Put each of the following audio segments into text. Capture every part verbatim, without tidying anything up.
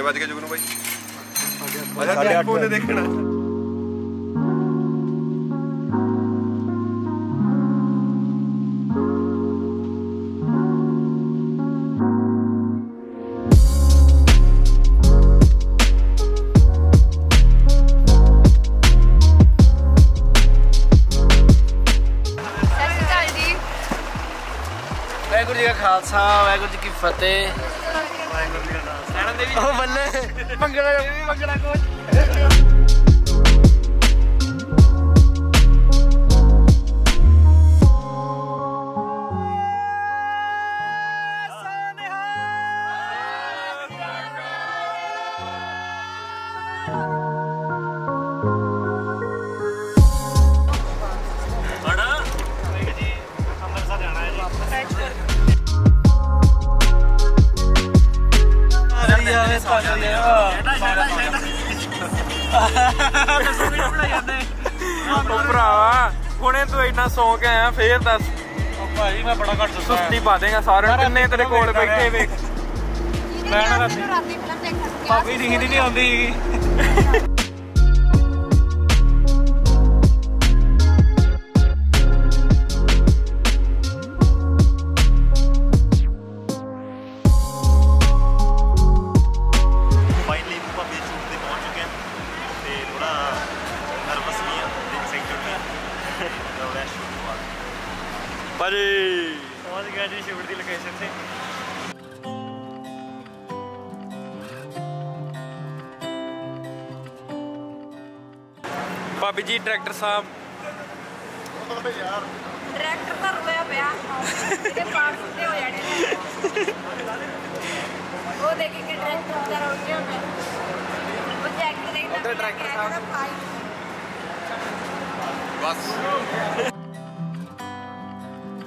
कितने बज गए जुगनू भाई? साढ़े आठ बजे देखना। वाहेगुरू जी का खालसा, वाहेगुरू जी की फतेह। ਉਹ ਬੱਲੇ ਭੰਗੜਾ ਭੰਗੜਾ ਕੋਚ। ਭਰਾਵਾ ਹੁਣੇ ਤੂੰ ਇੰਨਾ ਸੌਂ ਕੇ ਆਇਆ ਫੇਰ ਦੱਸ। ਭਾਈ ਮੈਂ ਬੜਾ ਘੱਟ ਸੁਸਤੀ ਪਾ ਦੇਗਾ ਸਾਰਿਆਂ ਨੂੰ। ਕਿੰਨੇ ਤੇਰੇ ਕੋਲ ਬੈਠੇ ਵੇ ਭਾਬੀ ਦਿਖਦੀ ਨਹੀਂ ਆਉਂਦੀ। ਸ਼ੂਟ ਦੀ ਲੋਕੇਸ਼ਨ ਤੇ ਭਾਬੀ ਜੀ ਡਾਇਰੈਕਟਰ ਸਾਹਿਬ ਡਾਇਰੈਕਟਰ ਤਾਂ ਰੋਇਆ ਪਿਆ ਇਹਦੇ ਪਾਰਟ ਸੁੱਤੇ ਹੋ ਜਾਣੇ ਉਹ ਦੇਖ ਕੇ ਡਾਇਰੈਕਟਰ ਦਾ ਰੋਇਆ ਪਿਆ ਉਹ ਜੈਕਟ ਦੇਖਦਾ ਡਾਇਰੈਕਟਰ ਸਾਹਿਬ ਬਸ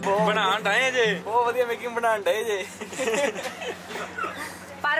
ਬਣਾਉਣ ਡਏ ਜੇ ਬਹੁਤ ਵਧੀਆ ਮੇਕਿੰਗ ਬਣਾਉਣ ਡਏ ਜੇ ਪਰ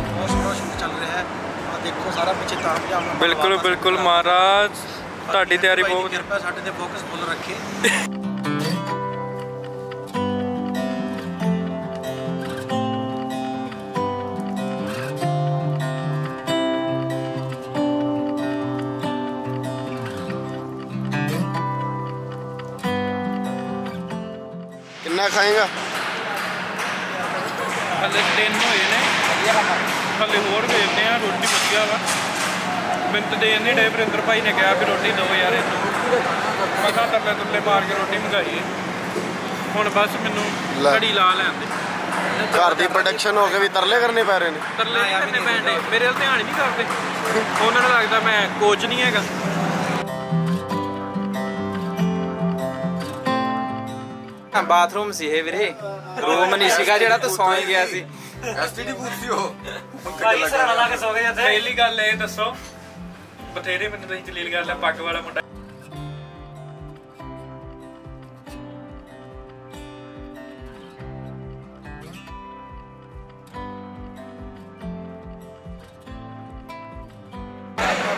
ਬਹੁਤ ਸ਼ੂਟ ਚੱਲ ਰਿਹਾ ਹੈ ਆ ਦੇਖੋ ਸਾਰਾ ਪਿੱਛੇ ਤਾਂ ਪੰਜਾਬ। ਬਿਲਕੁਲ ਬਿਲਕੁਲ ਮਹਾਰਾਜ ਤੁਹਾਡੀ ਤਿਆਰੀ ਬਹੁਤ ਕਿਰਪਾ ਸਾਡੇ ਤੇ ਫੋਕਸ ਫੁੱਲ ਰੱਖੇ। ਖਾਏਗਾ ਹਲੇ ਤਿੰਨ ਹੋਏ ਨੇ ਹਲੇ ਹੋਰ ਵੇਚਦੇ ਆ ਰੋਟੀ ਵਧੀਆ ਵਾ। ਮਿੰਟ ਦੇ ਇੰਨੇ ਡੇ ਵਰਿੰਦਰ ਭਾਈ ਨੇ ਕਿਹਾ ਵੀ ਰੋਟੀ ਦੋ ਯਾਰ ਇਹਨੂੰ ਮਸਾਂ ਤਰਲੇ ਤੁਰਲੇ ਮਾਰ ਕੇ ਰੋਟੀ ਮੰਗਾਈਏ। ਹੁਣ ਬਸ ਮੈਨੂੰ ਘੜੀ ਲਾ ਲੈਣ ਦੇ। ਘਰ ਦੀ ਪ੍ਰੋਡਕਸ਼ਨ ਹੋ ਕੇ ਵੀ ਤਰਲੇ ਕਰਨੇ ਪੈ ਰਹੇ ਨੇ। ਤਰਲੇ ਕਰਨੇ ਪੈਣੇ ਮੇਰੇ ਵੱਲ ਧਿਆਨ ਹੀ ਨਹੀਂ ਕਰਦੇ ਉਹਨਾਂ ਨੂੰ ਲੱਗਦਾ ਮੈਂ ਕੋਚ ਨਹੀਂ ਹੈਗਾ। ਬਾਥਰੂਮ ਸੀ ਇਹ ਵੀਰੇ ਰੂਮ ਨਹੀਂ ਸੀਗਾ ਜਿਹੜਾ ਤੂੰ ਸੌਂ ਹੀ ਗਿਆ ਸੀ। ਐਸਟੀਡੀ ਪੁੱਛੀ ਹੋ ਭਾਈ ਸਰ ਲਾ ਕੇ ਸੌ ਗਏ ਜਾਂਦੇ। ਪਹਿਲੀ ਗੱਲ ਇਹ ਦੱਸੋ ਬਥੇਰੇ ਮੈਨੂੰ ਤੁਸੀਂ ਜਲੀਲ ਕਰ ਲਿਆ ਪੱਗ ਵਾਲਾ ਮੁੰਡਾ।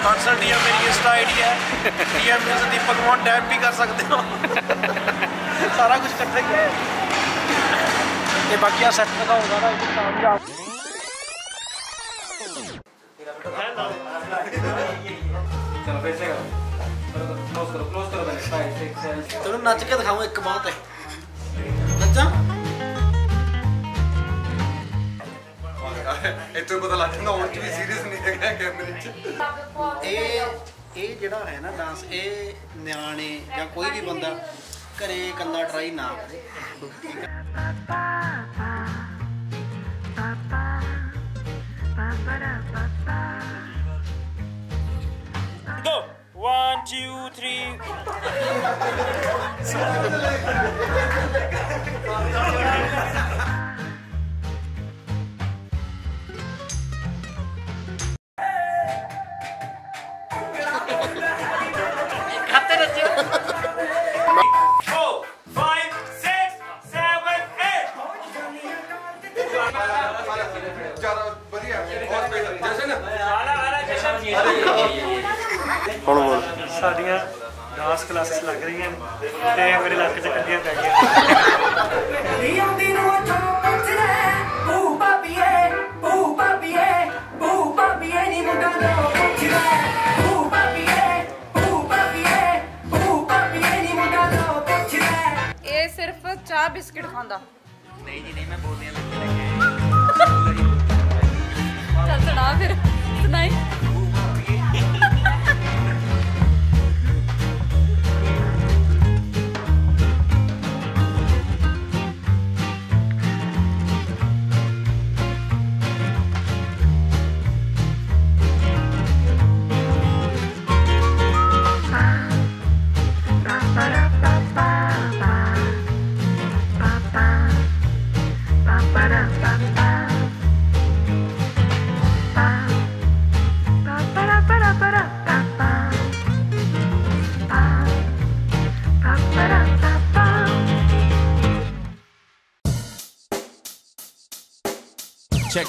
ਕਨਸਲ ਡੀਐਮ ਮੇਰੀ ਇੰਸਟਾ ਆਈਡੀ ਹੈ ਡੀਐਮ ਮੈਨੂੰ ਦੀਪਕ ਮੋਹਨ ਟੈਪ ਵੀ ਕਰ ਸਕਦੇ ਹੋ। ਸਾਰਾ ਕੁਝ ਇਕੱਠਾ ਹੀ ਹੈ ਤੇ ਬਾਕੀ ਆ ਸੈੱਟ ਦਾ ਹੋਗਾ ਨਾ ਇੱਕ ਕੰਮ ਜਾ। ਚਲੋ ਪੈਸੇ ਕਰੋ ਕਲੋਜ਼ ਕਰੋ ਕਲੋਜ਼ ਕਰੋ ਬੈਕ ਸਾਈਡ ਟੇਕ ਸਾਈਡ। ਚਲੋ ਨੱਚ ਕੇ ਦਿਖਾਉਂ ਇੱਕ ਬਾਤ ਹੈ ਨੱਚਾਂ ਇੱਥੋਂ ਪਤਾ ਲੱਗ ਜਾਂਦਾ ਹੁਣ ਵੀ ਸੀਰੀਅਸ ਨਹੀਂ ਹੈਗਾ ਕੈਮਰੇ 'ਚ। ਇਹ ਇਹ ਜਿਹੜਾ ਹੈ ਨਾ ਡਾਂਸ ਇਹ ਨਿਆਣੇ ਜਾਂ ਕੋਈ ਵੀ ਬੰਦਾ ਘਰੇ ਇਕੱਲਾ ਟਰਾਈ ਨਾ ਕਰੇ। one two three साड़ियाँ डांस क्लासेस लग रही हैं ते मेरे लाके च कंडियां पै गईयां। सिर्फ चाह बिस्किट खांदा नहीं जी नहीं मैं बोल दिया चल सुना फिर सुनाई check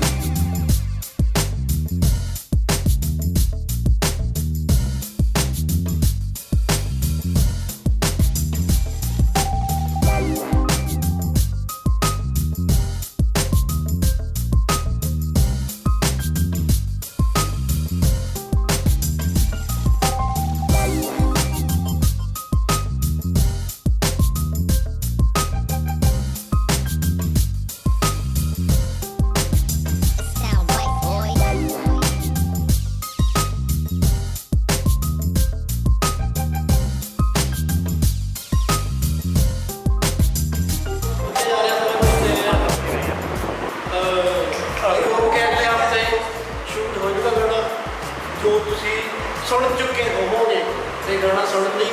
सुन चुके होवोगे तो गाना सुनने ली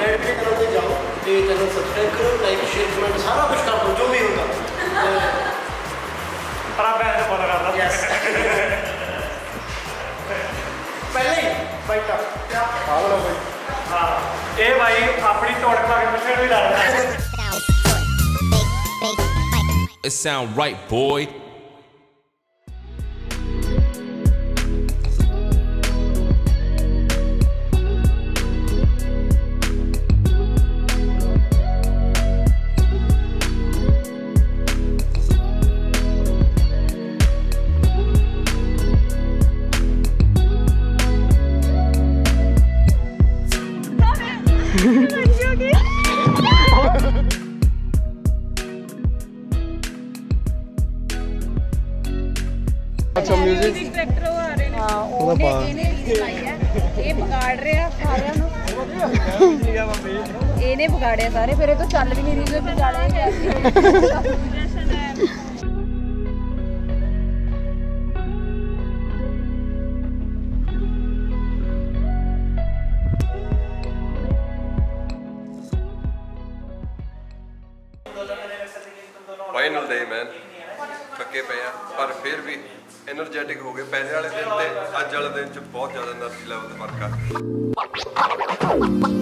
रेड पे करते जाओ तो चैनल सब्सक्राइब करो लाइक शेयर कमेंट सारा कुछ कर दो जो भी होगा पर आप ऐसे फॉलो करना यस पहले ही फाइट अप हां लो भाई हां ए भाई अपनी तोड़ के आगे पीछे भी डालना it sound right boy अच्छा म्यूजिक डायरेक्टर आ रहे हैं हां ओके इन्हें लाया ये बिगाड़ रहे हैं सारियां नु इन्हें बिगाड़े सारे फिर तो चल भी नहीं रही जो बिगाड़े हैं फाइनल डे मैन थके पे हैं पर फिर भी एनर्जेटिक हो गए पहले वाले दिन से अज वाले दिन च बहुत ज्यादा एनर्जी लेवल फर्क है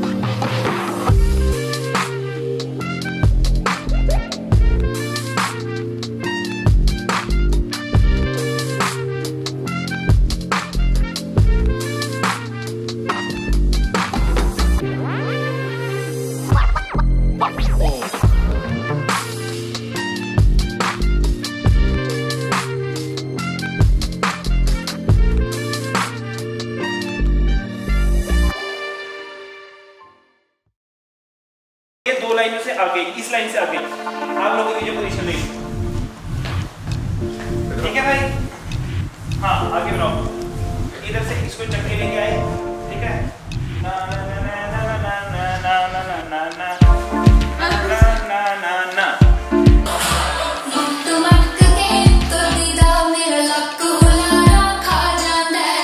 लाइन से आगे इस लाइन से आगे आप लोगों की जो पोजीशन है ठीक है भाई हाँ आगे बनाओ इधर से इसको चक्के लेके आए ठीक है ना ना ना ना ना ना ना ना ना ना ना ना ना तुम मक के तो दीदा मेरा लक हुलारा खा जांदा है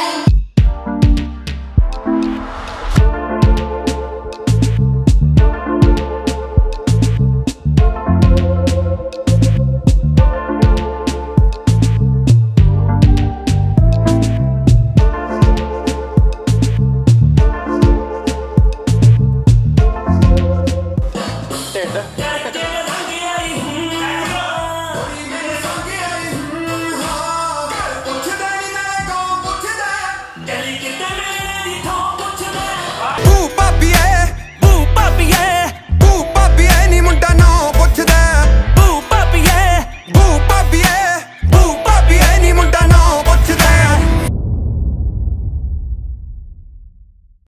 yeah